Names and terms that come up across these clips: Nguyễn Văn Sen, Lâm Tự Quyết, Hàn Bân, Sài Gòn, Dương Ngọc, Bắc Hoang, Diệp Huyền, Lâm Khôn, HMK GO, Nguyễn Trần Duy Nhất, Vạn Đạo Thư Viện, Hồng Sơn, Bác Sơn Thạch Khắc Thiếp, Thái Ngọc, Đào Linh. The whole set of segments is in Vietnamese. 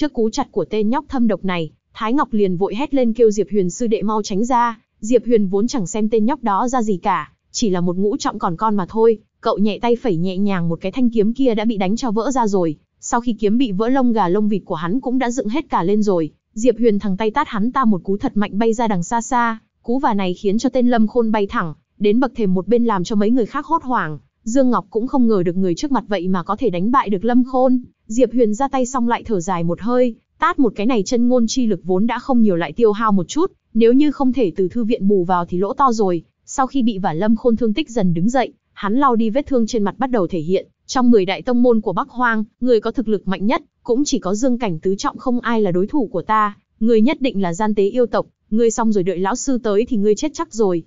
Trước cú chặt của tên nhóc thâm độc này, Thái Ngọc liền vội hét lên kêu Diệp Huyền sư đệ mau tránh ra. Diệp Huyền vốn chẳng xem tên nhóc đó ra gì cả, chỉ là một ngũ trọng còn con mà thôi. Cậu nhẹ tay phẩy nhẹ nhàng một cái, thanh kiếm kia đã bị đánh cho vỡ ra rồi. Sau khi kiếm bị vỡ, lông gà lông vịt của hắn cũng đã dựng hết cả lên rồi. Diệp Huyền thằng tay tát hắn ta một cú thật mạnh bay ra đằng xa xa. Cú vả này khiến cho tên Lâm Khôn bay thẳng đến bậc thềm một bên, làm cho mấy người khác hốt hoảng. Dương Ngọc cũng không ngờ được người trước mặt vậy mà có thể đánh bại được Lâm Khôn. Diệp Huyền ra tay xong lại thở dài một hơi, tát một cái này chân ngôn chi lực vốn đã không nhiều lại tiêu hao một chút, nếu như không thể từ thư viện bù vào thì lỗ to rồi. Sau khi bị vả, Lâm Khôn thương tích dần đứng dậy, hắn lau đi vết thương trên mặt bắt đầu thể hiện. Trong 10 đại tông môn của Bắc Hoang, người có thực lực mạnh nhất cũng chỉ có dương cảnh tứ trọng, không ai là đối thủ của ta. Người nhất định là gian tế yêu tộc, ngươi xong rồi, đợi lão sư tới thì ngươi chết chắc rồi.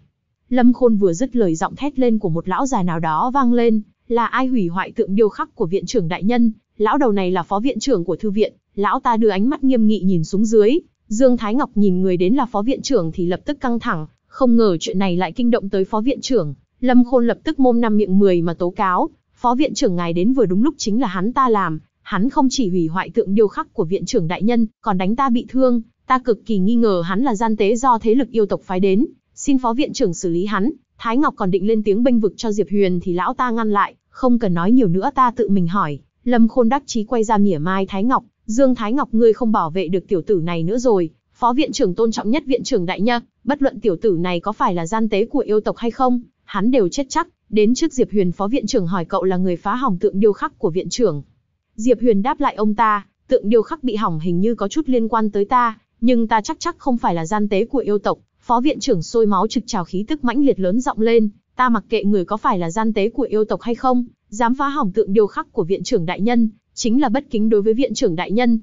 Lâm Khôn vừa dứt lời, giọng thét lên của một lão già nào đó vang lên, là ai hủy hoại tượng điêu khắc của viện trưởng đại nhân? Lão đầu này là phó viện trưởng của thư viện. Lão ta đưa ánh mắt nghiêm nghị nhìn xuống dưới. Dương Thái Ngọc nhìn người đến là phó viện trưởng thì lập tức căng thẳng, không ngờ chuyện này lại kinh động tới phó viện trưởng. Lâm Khôn lập tức mồm năm miệng 10 mà tố cáo, phó viện trưởng ngài đến vừa đúng lúc, chính là hắn ta làm. Hắn không chỉ hủy hoại tượng điêu khắc của viện trưởng đại nhân, còn đánh ta bị thương. Ta cực kỳ nghi ngờ hắn là gian tế do thế lực yêu tộc phái đến, xin phó viện trưởng xử lý hắn. Thái Ngọc còn định lên tiếng bênh vực cho Diệp Huyền thì lão ta ngăn lại, không cần nói nhiều nữa, ta tự mình hỏi. Lâm Khôn đắc chí quay ra mỉa mai Thái Ngọc, Dương Thái Ngọc ngươi không bảo vệ được tiểu tử này nữa rồi. Phó viện trưởng tôn trọng nhất viện trưởng đại nhân, bất luận tiểu tử này có phải là gian tế của yêu tộc hay không, hắn đều chết chắc. Đến trước Diệp Huyền, phó viện trưởng hỏi cậu là người phá hỏng tượng điêu khắc của viện trưởng. Diệp Huyền đáp lại ông ta, tượng điêu khắc bị hỏng hình như có chút liên quan tới ta, nhưng ta chắc không phải là gian tế của yêu tộc. Phó viện trưởng sôi máu trực trào, khí tức mãnh liệt, lớn giọng lên, ta mặc kệ người có phải là gian tế của yêu tộc hay không, dám phá hỏng tượng điêu khắc của viện trưởng đại nhân, chính là bất kính đối với viện trưởng đại nhân.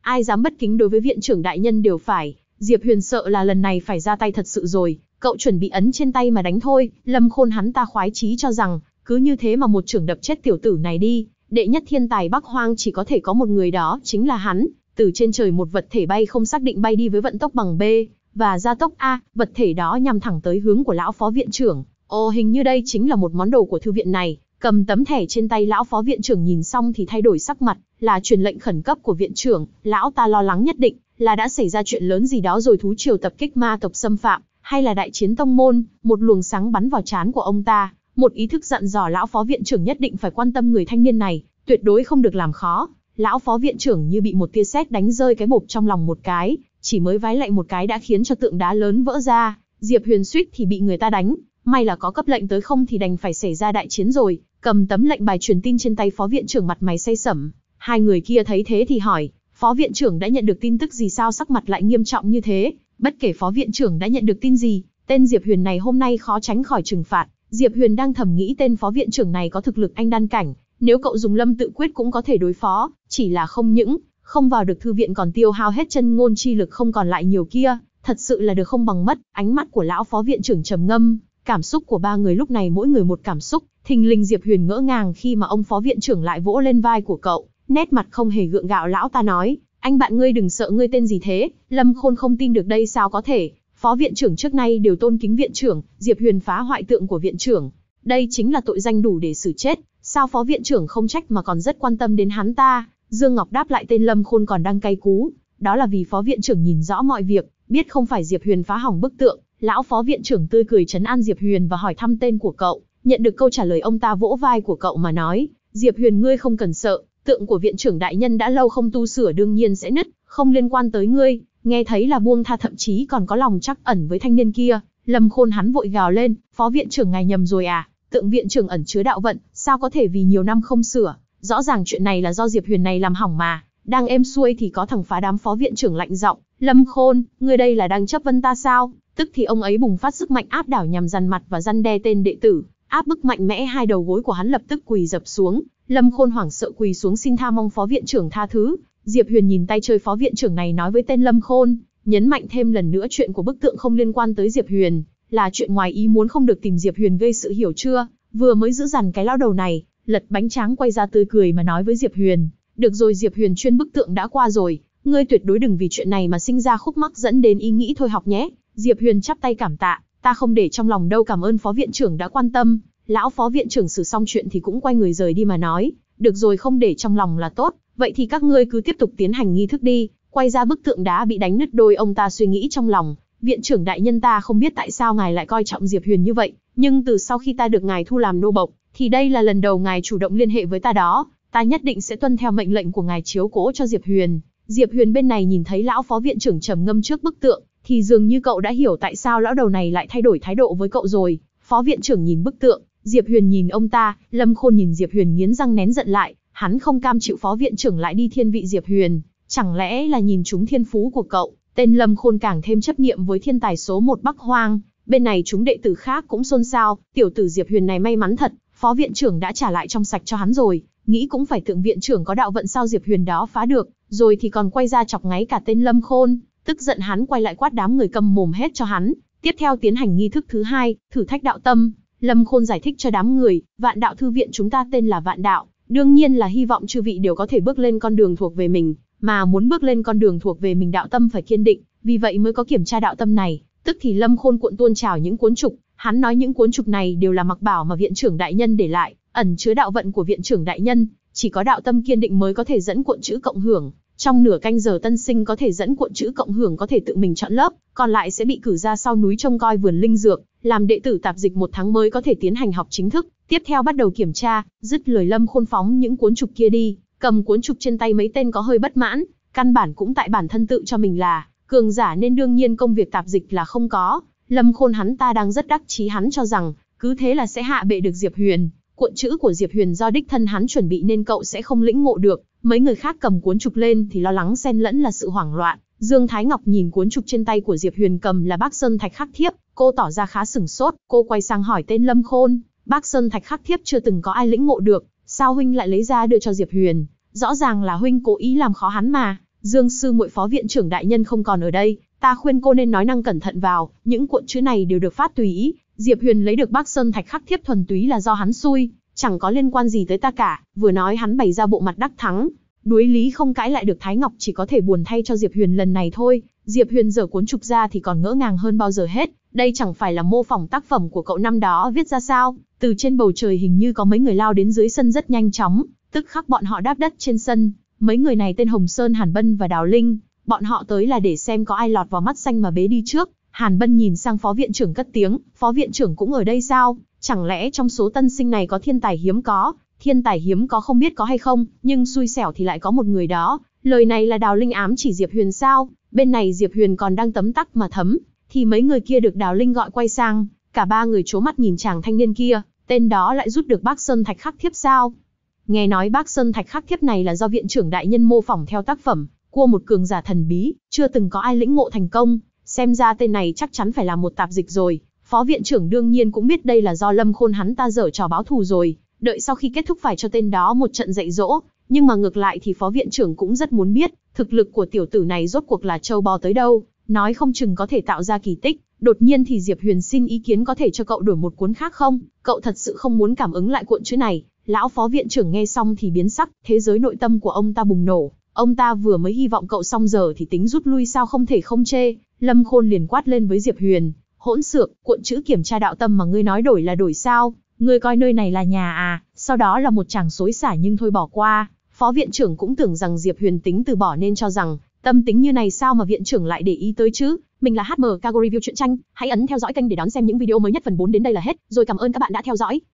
Ai dám bất kính đối với viện trưởng đại nhân đều phải. Diệp Huyền sợ là lần này phải ra tay thật sự rồi, cậu chuẩn bị ấn trên tay mà đánh thôi. Lâm Khôn hắn ta khoái chí cho rằng, cứ như thế mà một chưởng đập chết tiểu tử này đi. Đệ nhất thiên tài Bắc Hoang chỉ có thể có một người, đó chính là hắn. Từ trên trời một vật thể bay không xác định bay đi với vận tốc bằng B và gia tốc A, vật thể đó nhằm thẳng tới hướng của lão phó viện trưởng. Ồ, hình như đây chính là một món đồ của thư viện này. Cầm tấm thẻ trên tay lão phó viện trưởng nhìn xong thì thay đổi sắc mặt, là truyền lệnh khẩn cấp của viện trưởng. Lão ta lo lắng nhất định là đã xảy ra chuyện lớn gì đó rồi, thú triều tập kích, ma tộc xâm phạm, hay là đại chiến tông môn. Một luồng sáng bắn vào trán của ông ta, một ý thức dặn dò lão phó viện trưởng nhất định phải quan tâm người thanh niên này, tuyệt đối không được làm khó. Lão phó viện trưởng như bị một tia sét đánh rơi, cái bộp trong lòng một cái, chỉ mới vái lại một cái đã khiến cho tượng đá lớn vỡ ra. Diệp Huyền suýt thì bị người ta đánh, may là có cấp lệnh tới, không thì đành phải xảy ra đại chiến rồi. Cầm tấm lệnh bài truyền tin trên tay phó viện trưởng, mặt mày say sẩm. Hai người kia thấy thế thì hỏi, phó viện trưởng đã nhận được tin tức gì sao sắc mặt lại nghiêm trọng như thế? Bất kể phó viện trưởng đã nhận được tin gì, tên Diệp Huyền này hôm nay khó tránh khỏi trừng phạt. Diệp Huyền đang thầm nghĩ, tên phó viện trưởng này có thực lực anh đan cảnh, nếu cậu dùng Lâm Tự Quyết cũng có thể đối phó, chỉ là không những không vào được thư viện còn tiêu hao hết chân ngôn chi lực không còn lại nhiều kia, thật sự là được không bằng mất. Ánh mắt của lão phó viện trưởng trầm ngâm, cảm xúc của ba người lúc này mỗi người một cảm xúc. Thình lình Diệp Huyền ngỡ ngàng khi mà ông phó viện trưởng lại vỗ lên vai của cậu, nét mặt không hề gượng gạo. Lão ta nói, anh bạn ngươi đừng sợ, ngươi tên gì thế? Lâm Khôn không tin được, đây sao có thể? Phó viện trưởng trước nay đều tôn kính viện trưởng, Diệp Huyền phá hoại tượng của viện trưởng, đây chính là tội danh đủ để xử chết. Sao phó viện trưởng không trách mà còn rất quan tâm đến hắn ta? Dương Ngọc đáp lại tên Lâm Khôn còn đang cay cú, đó là vì phó viện trưởng nhìn rõ mọi việc, biết không phải Diệp Huyền phá hỏng bức tượng. Lão phó viện trưởng tươi cười trấn an Diệp Huyền và hỏi thăm tên của cậu. Nhận được câu trả lời, ông ta vỗ vai của cậu mà nói, Diệp Huyền ngươi không cần sợ, tượng của viện trưởng đại nhân đã lâu không tu sửa đương nhiên sẽ nứt, không liên quan tới ngươi. Nghe thấy là buông tha, thậm chí còn có lòng trắc ẩn với thanh niên kia. Lâm Khôn hắn vội gào lên, phó viện trưởng ngài nhầm rồi à, tượng viện trưởng ẩn chứa đạo vận, sao có thể vì nhiều năm không sửa, rõ ràng chuyện này là do Diệp Huyền này làm hỏng mà. Đang êm xuôi thì có thằng phá đám. Phó viện trưởng lạnh giọng, Lâm Khôn, ngươi đây là đang chấp vấn ta sao? Tức thì ông ấy bùng phát sức mạnh áp đảo nhằm dằn mặt và răn đe tên đệ tử, áp bức mạnh mẽ, hai đầu gối của hắn lập tức quỳ dập xuống. Lâm Khôn hoảng sợ quỳ xuống xin tha, mong phó viện trưởng tha thứ. Diệp Huyền nhìn tay chơi phó viện trưởng này, nói với tên Lâm Khôn, nhấn mạnh thêm lần nữa, chuyện của bức tượng không liên quan tới Diệp Huyền, là chuyện ngoài ý muốn, không được tìm Diệp Huyền gây sự, hiểu chưa? Vừa mới giữ dằn cái lão đầu này, lật bánh tráng quay ra tươi cười mà nói với Diệp Huyền, được rồi Diệp Huyền, chuyên bức tượng đã qua rồi, ngươi tuyệt đối đừng vì chuyện này mà sinh ra khúc mắc dẫn đến ý nghĩ thôi học nhé. Diệp Huyền chắp tay cảm tạ, ta không để trong lòng đâu, cảm ơn phó viện trưởng đã quan tâm. Lão phó viện trưởng xử xong chuyện thì cũng quay người rời đi mà nói, được rồi, không để trong lòng là tốt. vậy thì các ngươi cứ tiếp tục tiến hành nghi thức đi. Quay ra bức tượng đá bị đánh nứt đôi, ông ta suy nghĩ trong lòng, viện trưởng đại nhân, ta không biết tại sao ngài lại coi trọng Diệp Huyền như vậy, nhưng từ sau khi ta được ngài thu làm nô bộc, thì đây là lần đầu ngài chủ động liên hệ với ta đó, ta nhất định sẽ tuân theo mệnh lệnh của ngài chiếu cố cho Diệp Huyền. Diệp Huyền bên này nhìn thấy lão phó viện trưởng trầm ngâm trước bức tượng, thì dường như cậu đã hiểu tại sao lão đầu này lại thay đổi thái độ với cậu rồi. Phó viện trưởng nhìn bức tượng, Diệp Huyền nhìn ông ta, Lâm Khôn nhìn Diệp Huyền nghiến răng nén giận lại, hắn không cam chịu phó viện trưởng lại đi thiên vị Diệp Huyền, chẳng lẽ là nhìn trúng thiên phú của cậu. Tên Lâm Khôn càng thêm chấp niệm với thiên tài số 1 Bắc Hoang. Bên này chúng đệ tử khác cũng xôn xao, tiểu tử Diệp Huyền này may mắn thật, phó viện trưởng đã trả lại trong sạch cho hắn rồi, nghĩ cũng phải, tượng viện trưởng có đạo vận sao Diệp Huyền đó phá được, rồi thì còn quay ra chọc ngáy cả tên Lâm Khôn. Tức giận hắn quay lại quát đám người câm mồm hết cho hắn. Tiếp theo tiến hành nghi thức thứ hai, thử thách đạo tâm. Lâm Khôn giải thích cho đám người, Vạn Đạo Thư Viện chúng ta tên là Vạn Đạo, đương nhiên là hy vọng chư vị đều có thể bước lên con đường thuộc về mình, mà muốn bước lên con đường thuộc về mình đạo tâm phải kiên định, vì vậy mới có kiểm tra đạo tâm này. Tức thì Lâm Khôn cuộn tuôn trào những cuốn trục, hắn nói những cuốn trục này đều là mặc bảo mà viện trưởng đại nhân để lại, ẩn chứa đạo vận của viện trưởng đại nhân, chỉ có đạo tâm kiên định mới có thể dẫn cuộn chữ cộng hưởng. Trong nửa canh giờ tân sinh có thể dẫn cuộn chữ cộng hưởng có thể tự mình chọn lớp, còn lại sẽ bị cử ra sau núi trông coi vườn linh dược, làm đệ tử tạp dịch 1 tháng mới có thể tiến hành học chính thức. Tiếp theo bắt đầu kiểm tra, dứt lời Lâm Khôn phóng những cuốn trục kia đi. Cầm cuốn trục trên tay mấy tên có hơi bất mãn, căn bản cũng tại bản thân tự cho mình là cường giả nên đương nhiên công việc tạp dịch là không có. Lâm Khôn hắn ta đang rất đắc chí, hắn cho rằng cứ thế là sẽ hạ bệ được Diệp Huyền. Cuộn chữ của Diệp Huyền do đích thân hắn chuẩn bị nên cậu sẽ không lĩnh ngộ được. Mấy người khác cầm cuốn trục lên thì lo lắng xen lẫn là sự hoảng loạn. Dương Thái Ngọc nhìn cuốn trục trên tay của Diệp Huyền cầm là Bác Sơn Thạch Khắc Thiếp, cô tỏ ra khá sửng sốt, cô quay sang hỏi tên Lâm Khôn, Bác Sơn Thạch Khắc Thiếp chưa từng có ai lĩnh ngộ được, sao huynh lại lấy ra đưa cho Diệp Huyền, rõ ràng là huynh cố ý làm khó hắn mà. Dương sư muội, phó viện trưởng đại nhân không còn ở đây, ta khuyên cô nên nói năng cẩn thận vào, những cuộn chữ này đều được phát tùy ý, Diệp Huyền lấy được Bác Sơn Thạch Khắc Thiếp thuần túy là do hắn xui, chẳng có liên quan gì tới ta cả. Vừa nói hắn bày ra bộ mặt đắc thắng, đối lý không cãi lại được. Thái Ngọc chỉ có thể buồn thay cho Diệp Huyền lần này thôi. Diệp Huyền giở cuốn trục ra thì còn ngỡ ngàng hơn bao giờ hết, đây chẳng phải là mô phỏng tác phẩm của cậu năm đó viết ra sao. Từ trên bầu trời hình như có mấy người lao đến dưới sân rất nhanh chóng, tức khắc bọn họ đáp đất trên sân. Mấy người này tên Hồng Sơn, Hàn Bân và Đào Linh, bọn họ tới là để xem có ai lọt vào mắt xanh mà bế đi trước. Hàn Bân nhìn sang phó viện trưởng cất tiếng, phó viện trưởng cũng ở đây sao? Chẳng lẽ trong số tân sinh này có thiên tài hiếm có? Thiên tài hiếm có không biết có hay không, nhưng xui xẻo thì lại có một người đó. Lời này là Đào Linh ám chỉ Diệp Huyền sao? Bên này Diệp Huyền còn đang tấm tắc mà thấm, thì mấy người kia được Đào Linh gọi quay sang, cả ba người trố mắt nhìn chàng thanh niên kia, tên đó lại rút được Bác Sơn Thạch Khắc Thiếp sao? Nghe nói Bác Sơn Thạch Khắc Thiếp này là do viện trưởng đại nhân mô phỏng theo tác phẩm của một cường giả thần bí, chưa từng có ai lĩnh ngộ thành công, xem ra tên này chắc chắn phải là một tạp dịch rồi. Phó viện trưởng đương nhiên cũng biết đây là do Lâm Khôn hắn ta giở trò báo thù rồi, đợi sau khi kết thúc phải cho tên đó một trận dạy dỗ, nhưng mà ngược lại thì phó viện trưởng cũng rất muốn biết, thực lực của tiểu tử này rốt cuộc là trâu bò tới đâu, nói không chừng có thể tạo ra kỳ tích. Đột nhiên thì Diệp Huyền xin ý kiến, có thể cho cậu đổi một cuốn khác không? Cậu thật sự không muốn cảm ứng lại cuộn chữ này. Lão phó viện trưởng nghe xong thì biến sắc, thế giới nội tâm của ông ta bùng nổ, ông ta vừa mới hy vọng cậu xong giờ thì tính rút lui sao, không thể không chê. Lâm Khôn liền quát lên với Diệp Huyền, hỗn xược, cuộn chữ kiểm tra đạo tâm mà ngươi nói đổi là đổi sao? Ngươi coi nơi này là nhà à? Sau đó là một tràng xối xả nhưng thôi bỏ qua. Phó viện trưởng cũng tưởng rằng Diệp Huyền tính từ bỏ nên cho rằng, tâm tính như này sao mà viện trưởng lại để ý tới chứ? Mình là HMK GO review truyện tranh, hãy ấn theo dõi kênh để đón xem những video mới nhất. Phần 4 đến đây là hết, rồi cảm ơn các bạn đã theo dõi.